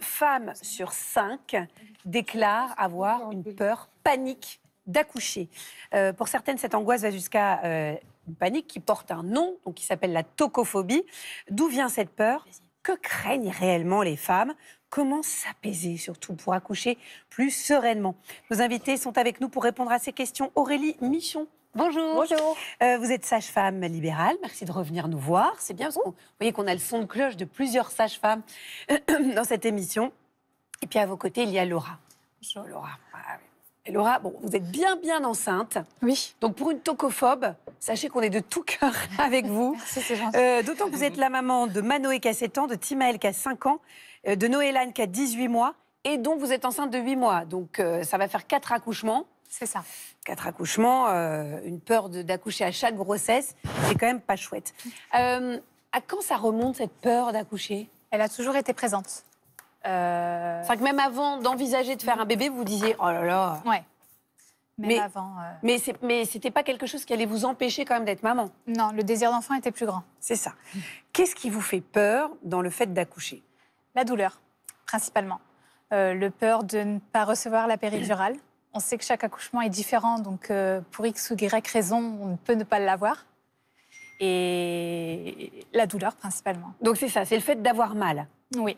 femmes sur 5 déclarent avoir une peur panique d'accoucher. Pour certaines, cette angoisse va jusqu'à une panique qui porte un nom, donc qui s'appelle la tokophobie. D'où vient cette peur? Que craignent réellement les femmes? Comment s'apaiser, surtout, pour accoucher plus sereinement? Nos invités sont avec nous pour répondre à ces questions. Aurélie Michon, bonjour. Bonjour. Vous êtes sage-femme libérale, merci de revenir nous voir. C'est bien, parce que vous voyez qu'on a le son de cloche de plusieurs sages-femmes dans cette émission. Et puis à vos côtés, il y a Laura. Bonjour Laura. Et Laura, bon, vous êtes bien enceinte. Oui. Donc pour une tocophobe, sachez qu'on est de tout cœur avec vous. Merci, c'est gentil. D'autant que vous êtes la maman de Manoé qui a 7 ans, de Timaël qui a 5 ans, de Noëlle-Anne qui a 18 mois, et donc vous êtes enceinte de 8 mois. Donc ça va faire 4 accouchements. C'est ça. 4 accouchements, une peur d'accoucher à chaque grossesse, c'est quand même pas chouette. À quand ça remonte, cette peur d'accoucher? Elle a toujours été présente. C'est que même avant d'envisager de faire un bébé, vous disiez « oh là là ». Ouais. Mais avant... Mais c'était pas quelque chose qui allait vous empêcher quand même d'être maman? Non, le désir d'enfant était plus grand. C'est ça. Qu'est-ce qui vous fait peur dans le fait d'accoucher? La douleur, principalement. Le peur de ne pas recevoir la péridurale. On sait que chaque accouchement est différent, donc pour X ou Y raison, on peut ne pas l'avoir. Et la douleur, principalement. Donc c'est ça, c'est le fait d'avoir mal. Oui.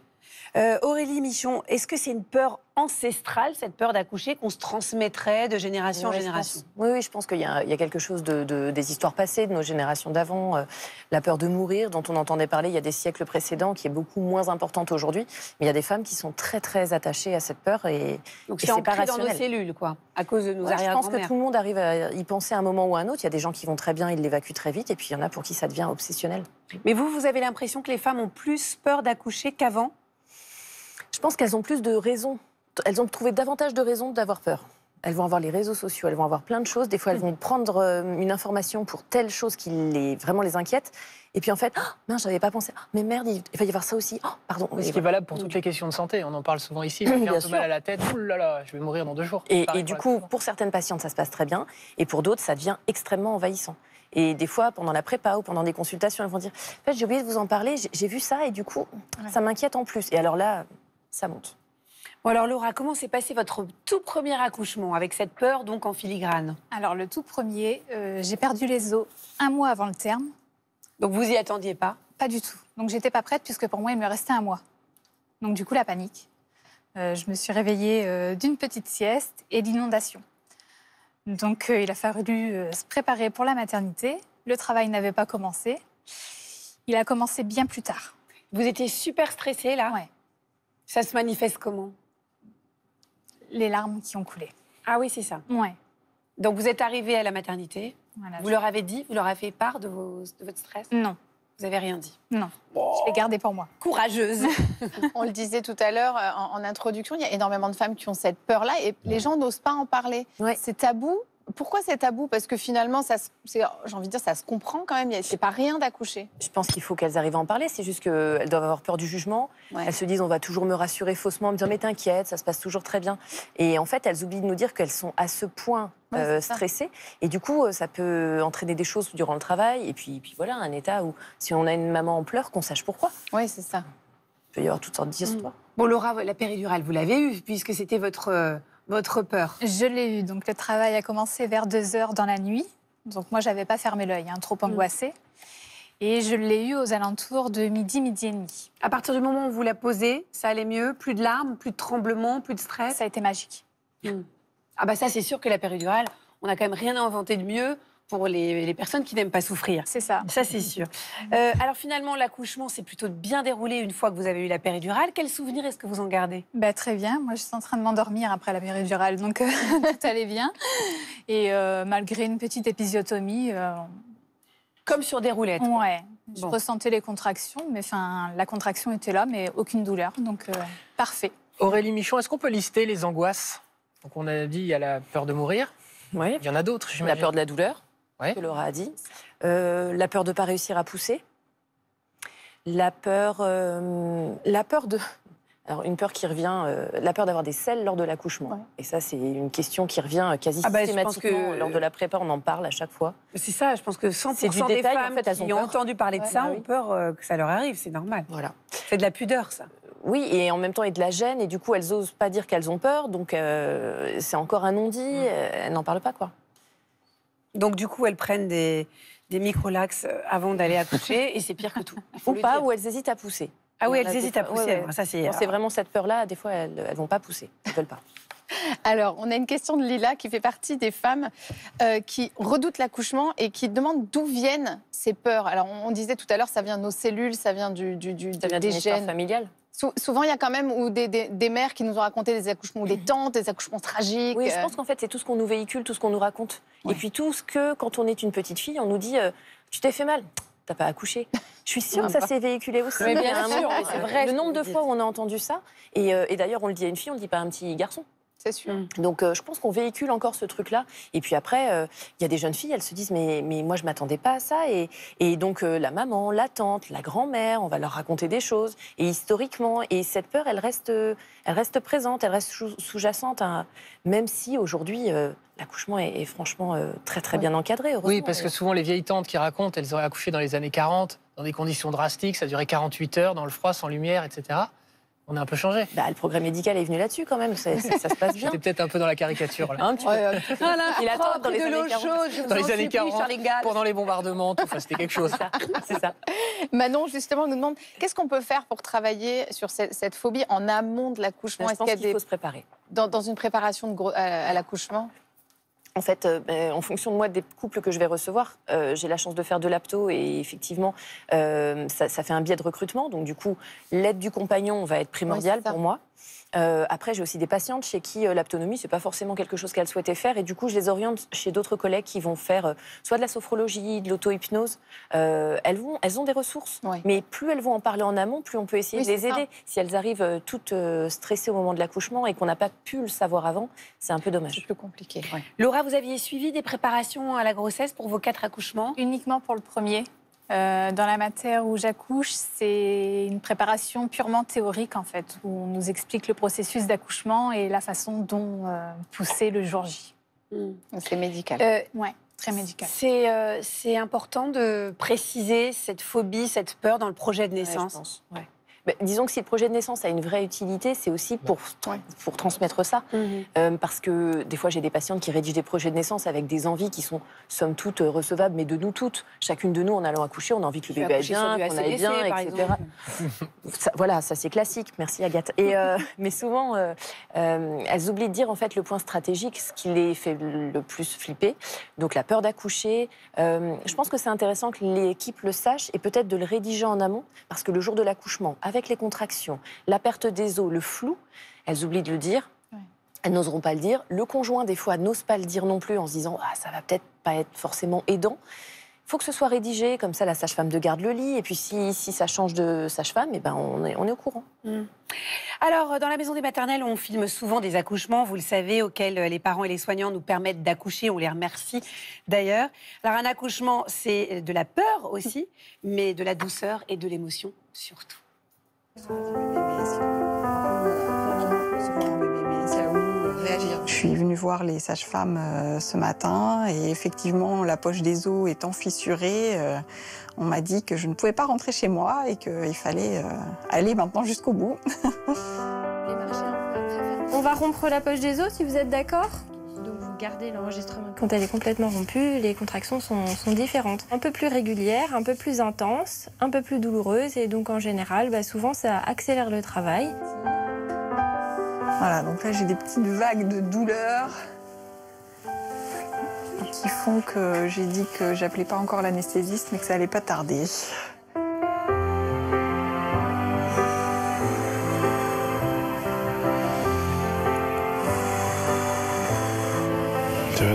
Aurélie Michon, est-ce que c'est une peur ancestrale, cette peur d'accoucher, qu'on se transmettrait de génération en génération? Oui, je pense qu'il y a quelque chose des histoires passées, de nos générations d'avant. La peur de mourir, dont on entendait parler il y a des siècles précédents, qui est beaucoup moins importante aujourd'hui. Mais il y a des femmes qui sont très, très attachées à cette peur. Donc c'est ancré dans nos cellules, quoi, à cause de nos arrière-grand-mères. Je pense que tout le monde arrive à y penser à un moment ou à un autre. Il y a des gens qui vont très bien, ils l'évacuent très vite. Et puis il y en a pour qui ça devient obsessionnel. Mais vous avez l'impression que les femmes ont plus peur d'accoucher qu'avant? Je pense qu'elles ont plus de raisons, elles ont trouvé davantage de raisons d'avoir peur. Elles vont avoir les réseaux sociaux, elles vont avoir plein de choses. Des fois, elles vont prendre une information pour telle chose qui vraiment les inquiète. Et puis en fait, oh, mince, j'avais pas pensé. Oh, mais merde, il va y avoir ça aussi. Oh, pardon. Ce qui est valable pour toutes les questions de santé. On en parle souvent ici. J'ai un peu mal à la tête. Ouh là là, je vais mourir dans 2 jours. Et du coup, pour certaines patientes, ça se passe très bien. Et pour d'autres, ça devient extrêmement envahissant. Et des fois, pendant la prépa ou pendant des consultations, elles vont dire « En fait, j'ai oublié de vous en parler, j'ai vu ça et du coup, ça m'inquiète en plus. » Et alors là, ça monte. Bon alors Laura, comment s'est passé votre tout premier accouchement avec cette peur donc en filigrane? Alors le tout premier, j'ai perdu les os 1 mois avant le terme. Donc vous y attendiez pas? Pas du tout. Donc j'étais pas prête puisque pour moi il me restait 1 mois. Donc du coup la panique. Je me suis réveillée d'une petite sieste et d'inondation. Donc il a fallu se préparer pour la maternité. Le travail n'avait pas commencé. Il a commencé bien plus tard. Vous étiez super stressée là? Ouais. Ça se manifeste comment? Les larmes qui ont coulé. Ah oui, c'est ça. Ouais. Donc vous êtes arrivée à la maternité. Voilà, vous leur avez dit, vous leur avez fait part de votre stress? Non. Vous n'avez rien dit? Non. Oh. Je l'ai gardé pour moi. Courageuse. On le disait tout à l'heure en introduction, il y a énormément de femmes qui ont cette peur-là et les gens n'osent pas en parler. Ouais. C'est tabou. Pourquoi c'est tabou? Parce que finalement, j'ai envie de dire, ça se comprend quand même. C'est pas rien d'accoucher. Je pense qu'il faut qu'elles arrivent à en parler. C'est juste qu'elles doivent avoir peur du jugement. Ouais. Elles se disent, on va toujours me rassurer faussement, me dire, mais t'inquiète, ça se passe toujours très bien. Et en fait, elles oublient de nous dire qu'elles sont à ce point stressées. Et du coup, ça peut entraîner des choses durant le travail. Et puis voilà, un état où, si on a une maman en pleurs, qu'on sache pourquoi. Oui, c'est ça. Il peut y avoir toutes sortes d'histoires. Bon, Laura, la péridurale, vous l'avez eue, puisque c'était votre peur? Je l'ai eue. Donc, le travail a commencé vers 2 heures dans la nuit. Donc, moi, je n'avais pas fermé l'œil, trop angoissée. Et je l'ai eue aux alentours de midi et demi. À partir du moment où vous la posez, ça allait mieux? Plus de larmes, plus de tremblements, plus de stress? Ça a été magique. Ah bah ça, c'est sûr que la péridurale, on n'a quand même rien inventé de mieux pour les personnes qui n'aiment pas souffrir. C'est ça. Ça, c'est sûr. Alors, finalement, l'accouchement s'est plutôt bien déroulé une fois que vous avez eu la péridurale. Quel souvenir est-ce que vous en gardez? Bah, très bien. Moi, je suis en train de m'endormir après la péridurale, donc tout allait bien. Et malgré une petite épisiotomie... Comme sur des roulettes. Ouais. Je ressentais les contractions, mais la contraction était là, mais aucune douleur, donc parfait. Aurélie Michon, est-ce qu'on peut lister les angoisses? Donc, on a dit, il y a la peur de mourir. Oui. Il y en a d'autres, j'imagine. La peur de la douleur. Que Laura a dit, la peur de ne pas réussir à pousser, la peur d'avoir des selles lors de l'accouchement. Ouais. Et ça, c'est une question qui revient quasi systématiquement. Je pense que... Lors de la prépa, on en parle à chaque fois. C'est ça, je pense que 100% des femmes en fait, qui ont entendu parler de ça ont peur que ça leur arrive, c'est normal. Voilà. C'est de la pudeur, ça. Oui, et en même temps, et de la gêne, et du coup, elles n'osent pas dire qu'elles ont peur, donc c'est encore un non-dit, elles n'en parlent pas, quoi. Donc, du coup, elles prennent des microlax avant d'aller accoucher, et c'est pire que tout. Ou pas, ou elles hésitent à pousser. Ah oui, elles hésitent à pousser. Ouais, ouais. Ça, c'est vraiment cette peur-là, des fois, elles ne vont pas pousser, elles ne veulent pas. Alors, on a une question de Lila qui fait partie des femmes qui redoutent l'accouchement et qui demandent d'où viennent ces peurs. Alors, on disait tout à l'heure, ça vient de nos cellules, ça vient des gènes familiales. Souvent, il y a quand même des mères qui nous ont raconté des accouchements, ou des tantes, des accouchements tragiques. Oui, je pense qu'en fait, c'est tout ce qu'on nous véhicule, tout ce qu'on nous raconte. Ouais. Et puis tout ce que, quand on est une petite fille, on nous dit « tu t'es fait mal ». T'as pas accouché. Je suis sûre que ça s'est véhiculé aussi. Mais bien sûr, c'est vrai. Le nombre de fois où on a entendu ça, et d'ailleurs on le dit à une fille, on ne le dit pas à un petit garçon. C'est sûr. Donc je pense qu'on véhicule encore ce truc-là. Et puis après, y a des jeunes filles, elles se disent, mais moi je ne m'attendais pas à ça. Et donc la maman, la tante, la grand-mère, on va leur raconter des choses. Et historiquement, et cette peur, elle reste présente, elle reste sous-jacente, hein, même si aujourd'hui... l'accouchement est franchement très très bien encadré, heureusement. Oui, parce que souvent les vieilles tantes qui racontent, elles auraient accouché dans les années 40, dans des conditions drastiques, ça durait 48 heures, dans le froid, sans lumière, etc. On a un peu changé. Bah, le progrès médical est venu là-dessus quand même, ça se passe bien. C'était peut-être un peu dans la caricature. Là. Un petit peu. Ouais, il attend dans les années 40, dans les années 40 pendant les bombardements, tout. Enfin, c'était quelque chose. C'est ça. Manon, justement, nous demande, qu'est-ce qu'on peut faire pour travailler sur cette phobie en amont de l'accouchement? Je pense qu'il faut se préparer. Dans une préparation à l'accouchement? En fait, en fonction de moi, des couples que je vais recevoir, j'ai la chance de faire de l'apto et effectivement, ça fait un biais de recrutement. Donc du coup, l'aide du compagnon va être primordiale pour moi. Après, j'ai aussi des patientes chez qui l'aptonomie, c'est pas forcément quelque chose qu'elles souhaitaient faire. Et du coup, je les oriente chez d'autres collègues qui vont faire soit de la sophrologie, de l'auto-hypnose. Elles ont des ressources. Oui. Mais plus elles vont en parler en amont, plus on peut essayer de les aider. Ça. Si elles arrivent toutes stressées au moment de l'accouchement et qu'on n'a pas pu le savoir avant, c'est un peu dommage. C'est plus compliqué. Ouais. Laura, vous aviez suivi des préparations à la grossesse pour vos 4 accouchements? Uniquement pour le premier. Dans la matière où j'accouche, c'est une préparation purement théorique, en fait, où on nous explique le processus d'accouchement et la façon dont pousser le jour J. C'est médical. Oui, très médical. C'est important de préciser cette phobie, cette peur dans le projet de naissance. Ouais, je pense. Ouais. Ben, disons que si le projet de naissance a une vraie utilité, c'est aussi pour transmettre ça. Parce que des fois, j'ai des patientes qui rédigent des projets de naissance avec des envies qui sont, somme toute, recevables, mais de nous toutes. Chacune de nous, en allant accoucher, on a envie que le bébé aille bien, qu'on aille bien, etc. Ça, voilà, ça c'est classique. Merci Agathe. Et, mais souvent, elles oublient de dire en fait le point stratégique, ce qui les fait le plus flipper. Donc la peur d'accoucher. Je pense que c'est intéressant que l'équipe le sache et peut-être de le rédiger en amont, parce que le jour de l'accouchement, avec les contractions, la perte des os, le flou, elles oublient de le dire, elles n'oseront pas le dire. Le conjoint, des fois, n'ose pas le dire non plus en se disant « ça va peut-être pas être forcément aidant ». Il faut que ce soit rédigé, comme ça la sage-femme de garde le lit, et puis si ça change de sage-femme, eh ben, on est au courant. Alors, dans la Maison des Maternelles, on filme souvent des accouchements, vous le savez, auxquels les parents et les soignants nous permettent d'accoucher, on les remercie d'ailleurs. Alors, un accouchement, c'est de la peur aussi, mais de la douceur et de l'émotion surtout. Je suis venue voir les sages-femmes ce matin et effectivement la poche des os étant fissurée, on m'a dit que je ne pouvais pas rentrer chez moi et qu'il fallait aller maintenant jusqu'au bout. On va rompre la poche des os si vous êtes d'accord ? Donc vous gardez l'enregistrement. Quand elle est complètement rompue, les contractions sont différentes. Un peu plus régulières, un peu plus intenses, un peu plus douloureuses. Et donc en général, souvent ça accélère le travail. Voilà, donc là j'ai des petites vagues de douleur qui font que j'ai dit que j'appelais pas encore l'anesthésiste mais que ça allait pas tarder.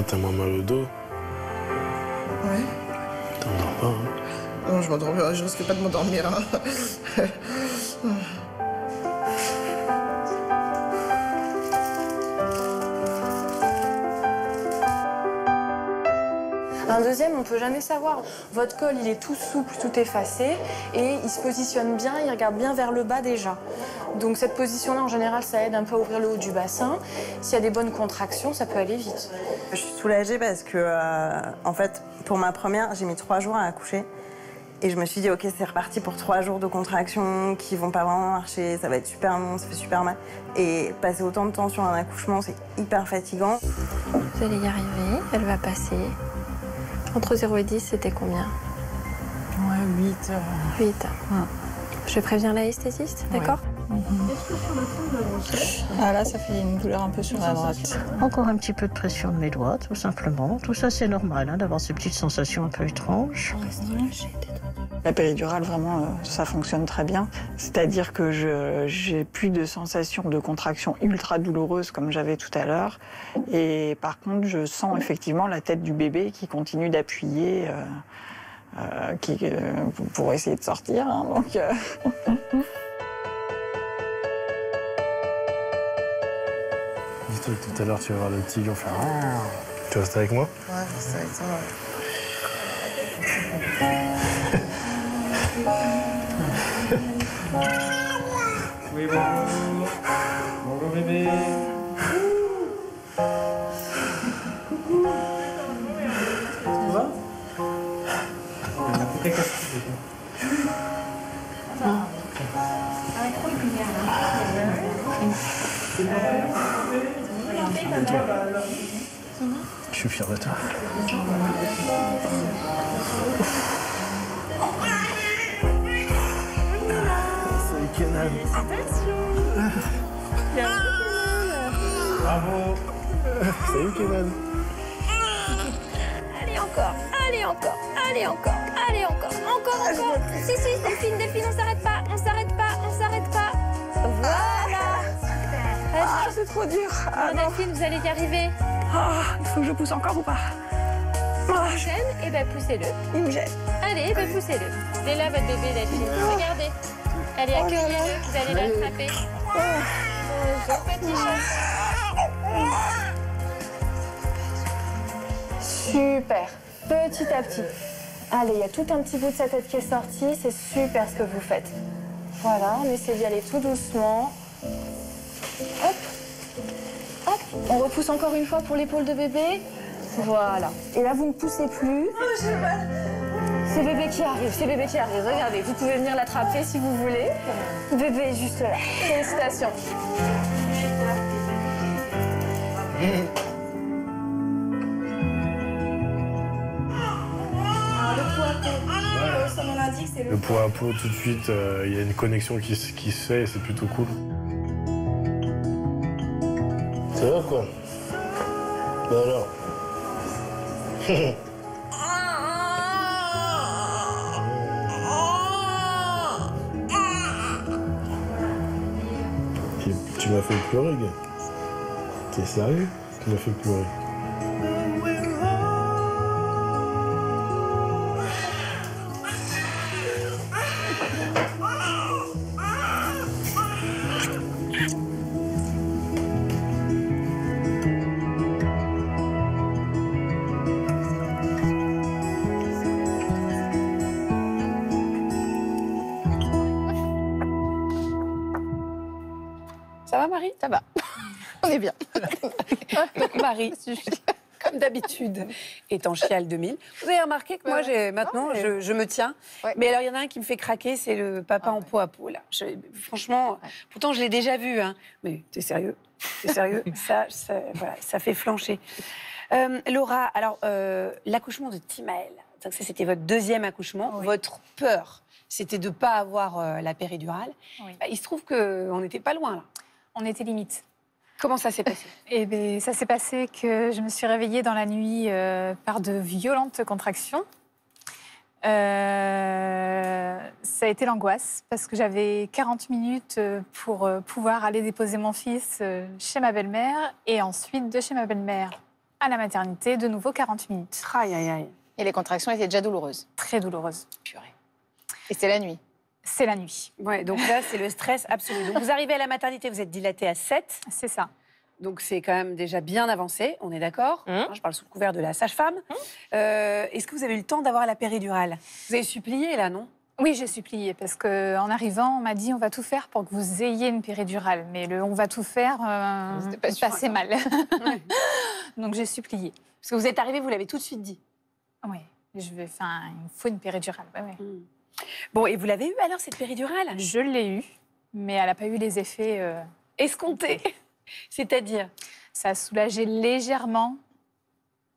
T'as moins mal au dos? Oui. T'endors pas, hein? Non, je m'endors pas, je risque pas de m'endormir. Hein. Un deuxième, on ne peut jamais savoir. Votre col, il est tout souple, tout effacé, et il se positionne bien, il regarde bien vers le bas déjà. Donc cette position-là, en général, ça aide un peu à ouvrir le haut du bassin. S'il y a des bonnes contractions, ça peut aller vite. Je suis soulagée parce que, en fait, pour ma première, j'ai mis 3 jours à accoucher. Et je me suis dit, ok, c'est reparti pour 3 jours de contractions qui vont pas vraiment marcher, ça va être super long, ça fait super mal. Et passer autant de temps sur un accouchement, c'est hyper fatigant. Vous allez y arriver, elle va passer. Entre 0 et 10, c'était combien? Ouais, 8. 8. Ouais. Je préviens l'anesthésiste, d'accord? Ouais. Ah là, ça fait une douleur un peu sur la droite. Encore un petit peu de pression de mes doigts, tout simplement. Tout ça, c'est normal, hein, d'avoir ces petites sensations un peu étranges. La péridurale, vraiment, ça fonctionne très bien. C'est-à-dire que j'ai plus de sensations de contraction ultra douloureuse comme j'avais tout à l'heure. Et par contre, je sens effectivement la tête du bébé qui continue d'appuyer pour essayer de sortir. Hein, donc, Dis-toi que tout à l'heure, tu vas voir le petit lion faire... Tu restes avec moi? Ouais, je reste avec toi. Oui, bonjour. Bonjour, bébé. Coucou. Ça va? Je suis fier de toi. Bravo. Salut Kenan. Allez encore, allez encore, allez encore, allez encore, encore, encore. Si, si, défile, défile, on s'arrête pas, on s'arrête pas, on s'arrête pas. Voilà. Ah, c'est trop dur. Ah, défile, vous allez y arriver. Ah, il faut que je pousse encore ou pas? Ah, je gêne, et ben poussez-le. Il me gêne. Allez, ben poussez-le. Il est là votre bébé, Delphine. Regardez. Allez, accueillez-le, vous allez l'attraper. Bonjour, petit chat. Super, petit à petit. Allez, il y a tout un petit bout de sa tête qui est sorti, c'est super ce que vous faites. Voilà, on essaie d'y aller tout doucement. Hop, hop, on repousse encore une fois pour l'épaule de bébé. Voilà, et là vous ne poussez plus. Oh, j'ai mal. C'est bébé qui arrive, c'est bébé qui arrive. Regardez, vous pouvez venir l'attraper si vous voulez. Bébé est juste là. Félicitations. Le poids à peau, tout de suite, il y a une connexion qui se fait et c'est plutôt cool. Ça va quoi? Ben alors. Tu m'as fait pleurer, gars. T'es sérieux? Tu m'as fait pleurer. Ça va, on est bien. Donc Marie, comme d'habitude, est en chiale 2000. Vous avez remarqué que moi, maintenant, je me tiens. Ouais. Mais alors, il y en a un qui me fait craquer, c'est le papa en peau à peau. Là. Franchement, pourtant, je l'ai déjà vu. Hein. Mais t'es sérieux? T'es sérieux? ça, voilà, ça fait flancher. Laura, alors, l'accouchement de Timaël, ça, c'était votre 2e accouchement. Oui. Votre peur, c'était de ne pas avoir la péridurale. Oui. Bah, il se trouve qu'on n'était pas loin, là. On était limite. Comment ça s'est passé? Eh bien, ça s'est passé que je me suis réveillée dans la nuit par de violentes contractions. Ça a été l'angoisse, parce que j'avais 40 minutes pour pouvoir aller déposer mon fils chez ma belle-mère, et ensuite de chez ma belle-mère à la maternité, de nouveau 40 minutes. Aïe, aïe, aïe. Et les contractions étaient déjà douloureuses? Très douloureuses. Purée. Et c'était la nuit? C'est la nuit. Ouais, donc là, c'est le stress absolu. Donc vous arrivez à la maternité, vous êtes dilatée à 7. C'est ça. Donc c'est quand même déjà bien avancé, on est d'accord. Je parle sous le couvert de la sage-femme. Est-ce que vous avez eu le temps d'avoir la péridurale? Vous avez supplié là, non? Oui, j'ai supplié, parce qu'en arrivant, on m'a dit on va tout faire pour que vous ayez une péridurale. Mais le on va tout faire, c'était pas sûr, passait mal. Donc j'ai supplié. Parce que vous êtes arrivée, vous l'avez tout de suite dit. Oui. Je vais faire il me faut une péridurale. Ouais, ouais. Mm. Bon, et vous l'avez eu alors, cette péridurale? Je l'ai eu, mais elle n'a pas eu les effets... escomptés. C'est-à-dire? Ça a soulagé légèrement,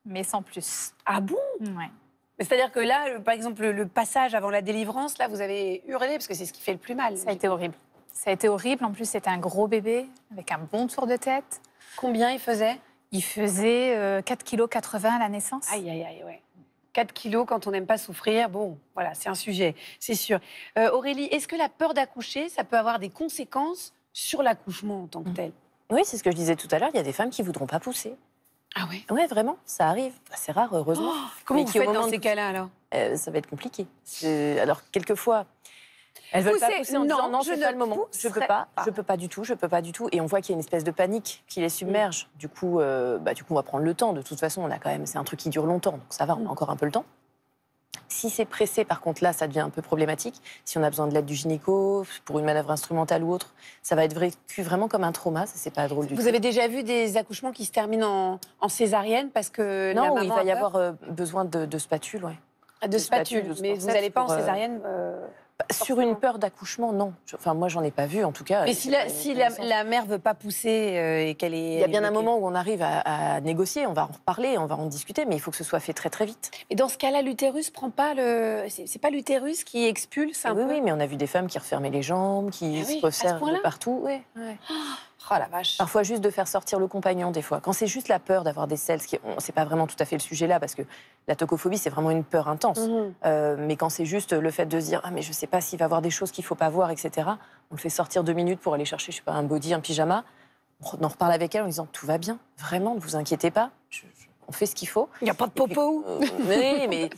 mais sans plus. Ah bon? Ouais. C'est-à-dire que là, par exemple, le passage avant la délivrance, là, vous avez hurlé, parce que c'est ce qui fait le plus mal. Ça a été horrible. Ça a été horrible. En plus, c'était un gros bébé, avec un bon tour de tête. Combien il faisait? Il faisait 4,80 kg à la naissance. Aïe, aïe, aïe, ouais. 4 kilos quand on n'aime pas souffrir, bon, voilà, c'est un sujet, c'est sûr. Aurélie, est-ce que la peur d'accoucher, ça peut avoir des conséquences sur l'accouchement en tant que tel? Oui, c'est ce que je disais tout à l'heure, il y a des femmes qui ne voudront pas pousser. Ah oui? Oui, vraiment, ça arrive. C'est rare, heureusement. Oh, comment vous faites dans ces cas-là, alors? Ça va être compliqué. Alors, quelquefois... Elles veulent pas pousser en disant non, c'est pas le moment, je peux pas du tout. Et on voit qu'il y a une espèce de panique qui les submerge. Mm. Du coup, on va prendre le temps. De toute façon, on a quand même, c'est un truc qui dure longtemps, donc ça va, on a encore un peu le temps. Si c'est pressé, par contre, là, ça devient un peu problématique. Si on a besoin de l'aide du gynéco pour une manœuvre instrumentale ou autre, ça va être vécu vraiment comme un trauma. Ça, c'est pas drôle du tout. Vous avez déjà vu des accouchements qui se terminent en césarienne parce que non, il va y avoir besoin de spatule, ouais. De spatule, mais vous n'allez pas en césarienne. Sur une peur d'accouchement, non. Enfin, moi, j'en ai pas vu, en tout cas. Mais si la mère veut pas pousser et qu'elle est... Il y a bien un moment où on arrive à négocier, on va en reparler, on va en discuter, mais il faut que ce soit fait très, très vite. Et dans ce cas-là, l'utérus prend pas le... C'est pas l'utérus qui expulse un peu? Oui, mais on a vu des femmes qui refermaient les jambes, qui se resserrent de partout. Oui, oui. Oh la vache. Parfois juste de faire sortir le compagnon, des fois. Quand c'est juste la peur d'avoir des selles, c'est pas vraiment tout à fait le sujet là, parce que la tocophobie, c'est vraiment une peur intense. Mais quand c'est juste le fait de se dire « Ah, mais je sais pas s'il va voir des choses qu'il faut pas voir, etc. » On le fait sortir 2 minutes pour aller chercher, je sais pas, un body, un pyjama. On en reparle avec elle en disant « Tout va bien, vraiment, ne vous inquiétez pas. On fait ce qu'il faut. » Il n'y a pas de popo. Oui, mais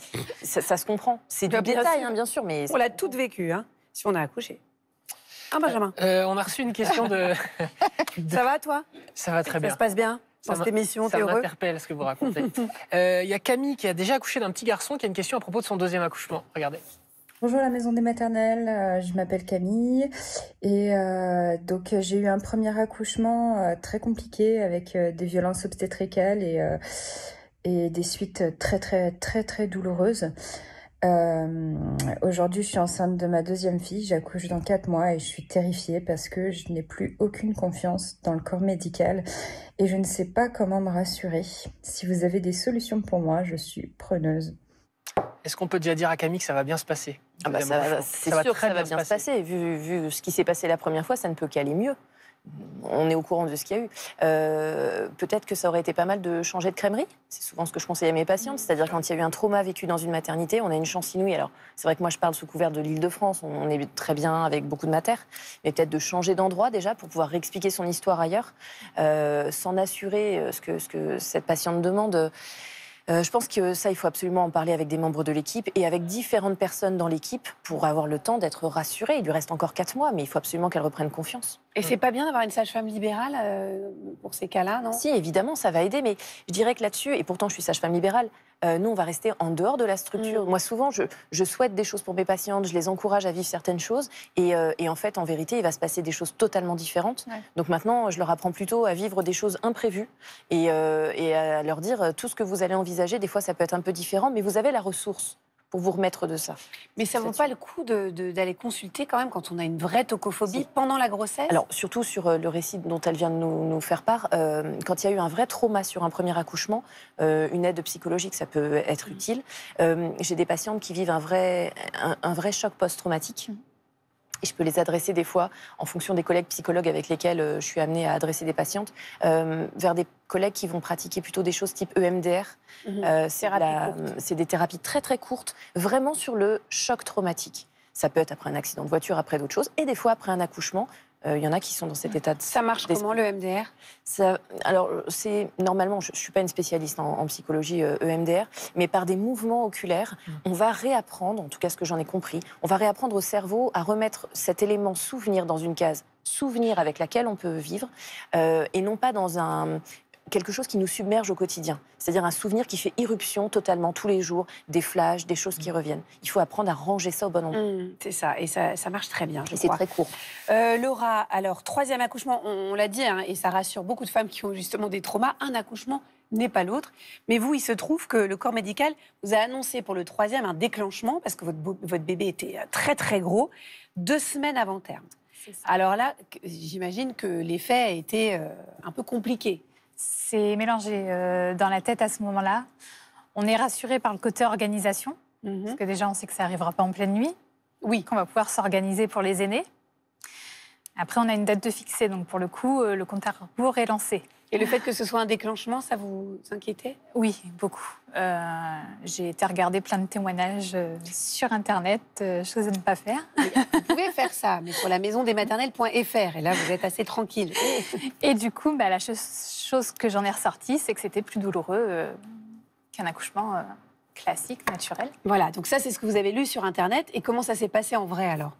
ça se comprend. C'est du détail, hein, bien sûr. Mais on l'a toutes vécu, hein, si on a accouché. Ah, Benjamin. On a reçu une question de... Ça va, toi? Ça va très bien. Ça se passe bien dans cette émission, t'es heureux? Ça m'interpelle, ce que vous racontez. Il y a Camille qui a déjà accouché d'un petit garçon qui a une question à propos de son 2e accouchement. Regardez. Bonjour à la Maison des Maternelles, je m'appelle Camille. Et donc, j'ai eu un premier accouchement très compliqué avec des violences obstétricales et des suites très, très, très, très douloureuses. Aujourd'hui, je suis enceinte de ma 2e fille, j'accouche dans 4 mois et je suis terrifiée parce que je n'ai plus aucune confiance dans le corps médical et je ne sais pas comment me rassurer. Si vous avez des solutions pour moi, je suis preneuse. Est-ce qu'on peut déjà dire à Camille que ça va bien se passer? Ah bah c'est sûr que ça va bien se passer. Vu ce qui s'est passé la première fois, ça ne peut qu'aller mieux. On est au courant de ce qu'il y a eu. Peut-être que ça aurait été pas mal de changer de crèmerie. C'est souvent ce que je conseille à mes patientes. C'est-à-dire quand il y a eu un trauma vécu dans une maternité, on a une chance inouïe. Alors, c'est vrai que moi, je parle sous couvert de l'Île-de-France. On est très bien avec beaucoup de mater. Mais peut-être de changer d'endroit déjà pour pouvoir réexpliquer son histoire ailleurs, s'en assurer ce que cette patiente demande. Je pense que ça, il faut absolument en parler avec des membres de l'équipe et avec différentes personnes dans l'équipe pour avoir le temps d'être rassurée. Il lui reste encore 4 mois, mais il faut absolument qu'elle reprenne confiance. Et c'est pas bien d'avoir une sage-femme libérale pour ces cas-là, non? Si, évidemment, ça va aider, mais je dirais que là-dessus, et pourtant je suis sage-femme libérale, nous, on va rester en dehors de la structure. Moi, souvent, je souhaite des choses pour mes patientes, je les encourage à vivre certaines choses. Et en fait, en vérité, il va se passer des choses totalement différentes. Ouais. Donc maintenant, je leur apprends plutôt à vivre des choses imprévues et à leur dire tout ce que vous allez envisager. Des fois, ça peut être un peu différent, mais vous avez la ressource pour vous remettre de ça. Mais ça ne vaut pas le coup d'aller consulter quand même quand on a une vraie tocophobie pendant la grossesse? Alors, surtout sur le récit dont elle vient de nous faire part, quand il y a eu un vrai trauma sur un premier accouchement, une aide psychologique, ça peut être utile. J'ai des patientes qui vivent un vrai choc post-traumatique. Et je peux les adresser des fois, en fonction des collègues psychologues avec lesquels je suis amenée à adresser des patientes, vers des collègues qui vont pratiquer plutôt des choses type EMDR. C'est des thérapies très très courtes, vraiment sur le choc traumatique. Ça peut être après un accident de voiture, après d'autres choses, et des fois après un accouchement. Il y en a qui sont dans cet état de... Ça marche comment, le EMDR? Alors, c'est... Normalement, je ne suis pas une spécialiste en psychologie EMDR, mais par des mouvements oculaires, on va réapprendre, en tout cas ce que j'en ai compris, on va réapprendre au cerveau à remettre cet élément souvenir dans une case souvenir avec laquelle on peut vivre, et non pas dans quelque chose qui nous submerge au quotidien. C'est-à-dire un souvenir qui fait irruption totalement tous les jours, des flashs, des choses qui reviennent. Il faut apprendre à ranger ça au bon endroit. C'est ça, et ça marche très bien, je crois. C'est très court. Laura, alors, 3e accouchement, on l'a dit, hein, et ça rassure beaucoup de femmes qui ont justement des traumas, un accouchement n'est pas l'autre. Mais vous, il se trouve que le corps médical vous a annoncé pour le troisième un déclenchement, parce que votre bébé était très très gros, 2 semaines avant terme. Alors là, j'imagine que l'effet a été un peu compliqué. C'est mélangé dans la tête à ce moment-là. On est rassuré par le côté organisation, parce que déjà on sait que ça n'arrivera pas en pleine nuit, qu'on va pouvoir s'organiser pour les aînés. Après, on a une date de fixée, donc pour le coup, le compte à rebours est lancé. Et le fait que ce soit un déclenchement, ça vous inquiétait? Oui, beaucoup. J'ai été regarder plein de témoignages sur Internet, chose à ne pas faire. Vous pouvez faire ça, mais sur lamaisondesmaternelles.fr, et là, vous êtes assez tranquille. Et du coup, bah, la chose que j'en ai ressortie, c'est que c'était plus douloureux qu'un accouchement classique, naturel. Voilà, donc ça, c'est ce que vous avez lu sur Internet. Et comment ça s'est passé en vrai, alors?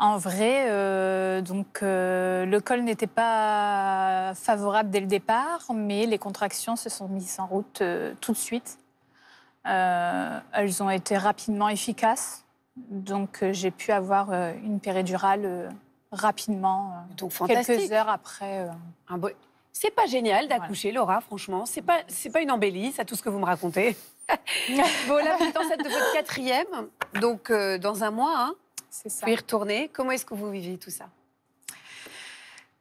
En vrai, le col n'était pas favorable dès le départ, mais les contractions se sont mises en route tout de suite. Elles ont été rapidement efficaces, donc j'ai pu avoir une péridurale rapidement, donc, quelques heures après. C'est pas génial d'accoucher, voilà. Laura, franchement, c'est pas une embellie, ça, tout ce que vous me racontez. Bon, là, vous êtes enceinte de votre 4e, donc dans un mois, hein. C'est ça. Puis retourner. Comment est-ce que vous vivez tout ça?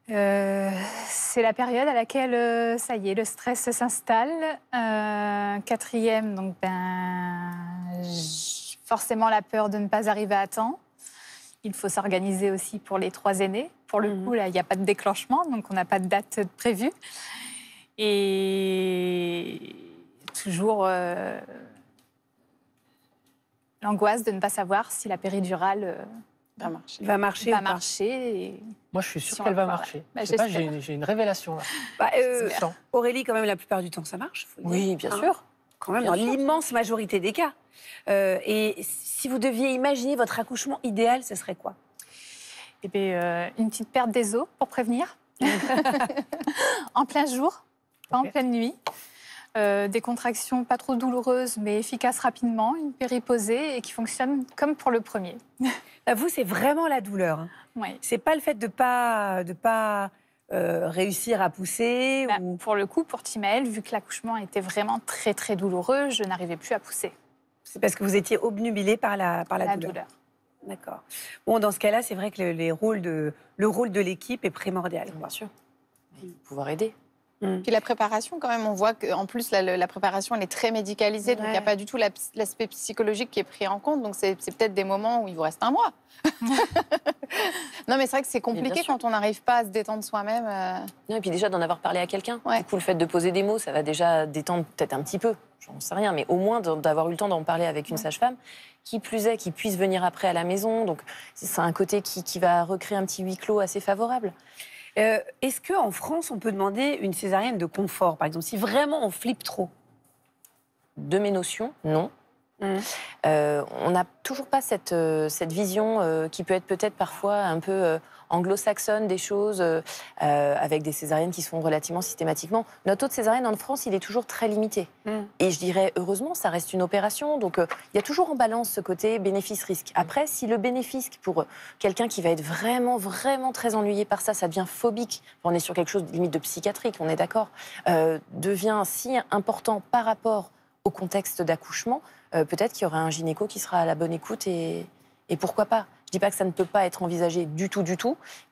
C'est la période à laquelle, ça y est, le stress s'installe. 4e, donc forcément la peur de ne pas arriver à temps. Il faut s'organiser aussi pour les 3 aînés. Pour le coup, là, il n'y a pas de déclenchement, donc on n'a pas de date prévue. Et toujours... l'angoisse de ne pas savoir si la péridurale va marcher. Et... moi, je suis sûre qu'elle va marcher. Bah, j'ai une révélation. Là. Bah, Aurélie, quand même, la plupart du temps, ça marche. Oui, bien sûr. Quand même, bien dans l'immense majorité des cas. Et si vous deviez imaginer votre accouchement idéal, ce serait quoi? Eh bien, une petite perte des os pour prévenir. En plein jour, pas en pleine nuit. Des contractions pas trop douloureuses, mais efficaces rapidement, une périposée et qui fonctionne comme pour le premier. Vous, c'est vraiment la douleur. Hein. Oui. C'est pas le fait de pas réussir à pousser. Bah, ou... pour le coup, pour Timaël, vu que l'accouchement était vraiment très très douloureux, je n'arrivais plus à pousser. C'est parce que vous étiez obnubilée par la douleur. D'accord. Bon, dans ce cas-là, c'est vrai que le rôle de l'équipe est primordial. Bien sûr. Pouvoir aider. Puis la préparation, quand même, on voit qu'en plus, la préparation, elle est très médicalisée, donc il n'y a pas du tout l'aspect psychologique qui est pris en compte, donc c'est peut-être des moments où il vous reste un mois. Non, mais c'est vrai que c'est compliqué quand on n'arrive pas à se détendre soi-même. Non, et puis déjà, d'en avoir parlé à quelqu'un. Ouais. Du coup, le fait de poser des mots, ça va déjà détendre peut-être un petit peu, j'en sais rien, mais au moins d'avoir eu le temps d'en parler avec une sage-femme, qui plus est, qui puisse venir après à la maison, donc c'est un côté qui va recréer un petit huis clos assez favorable. Est-ce qu'en France, on peut demander une césarienne de confort, par exemple, si vraiment on flippe trop? De mes notions, non. On n'a toujours pas cette vision qui peut être parfois un peu anglo-saxonne des choses, avec des césariennes qui se font relativement systématiquement. Notre taux de césarienne en France, il est toujours très limité. Et je dirais, heureusement, ça reste une opération. Donc, il y a toujours en balance ce côté bénéfice-risque. Après, si le bénéfice pour quelqu'un qui va être vraiment, vraiment très ennuyé par ça, ça devient phobique, on est sur quelque chose limite de psychiatrique, on est d'accord, devient si important par rapport au contexte d'accouchement, peut-être qu'il y aura un gynéco qui sera à la bonne écoute et pourquoi pas. Je ne dis pas que ça ne peut pas être envisagé du tout,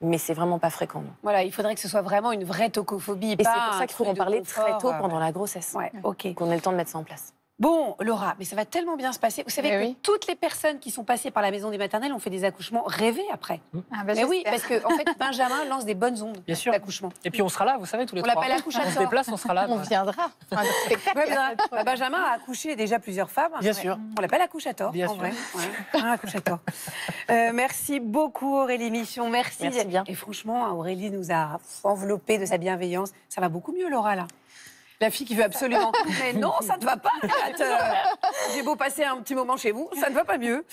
mais c'est vraiment pas fréquent. Non. Voilà, il faudrait que ce soit vraiment une vraie tokophobie. Et c'est pour ça qu'il faut en parler très tôt pendant la grossesse, qu'on ait le temps de mettre ça en place. Bon, Laura, mais ça va tellement bien se passer. Vous savez que toutes les personnes qui sont passées par la Maison des Maternelles ont fait des accouchements rêvés après. Mais oui, parce que en fait, Benjamin lance des bonnes ondes d'accouchement. Et puis on sera là, vous savez, tous les trois. On l'appelle accoucheur. On se déplace, on sera là. On viendra. Benjamin a accouché déjà plusieurs femmes. Bien sûr. On l'appelle accouchator. Bien sûr. Accouchator. Merci beaucoup, Aurélie Michon. Merci bien. Et franchement, Aurélie nous a enveloppés de sa bienveillance. Ça va beaucoup mieux, Laura, là. La fille qui veut absolument... Mais non, ça ne va pas. J'ai beau passer un petit moment chez vous, ça ne va pas mieux.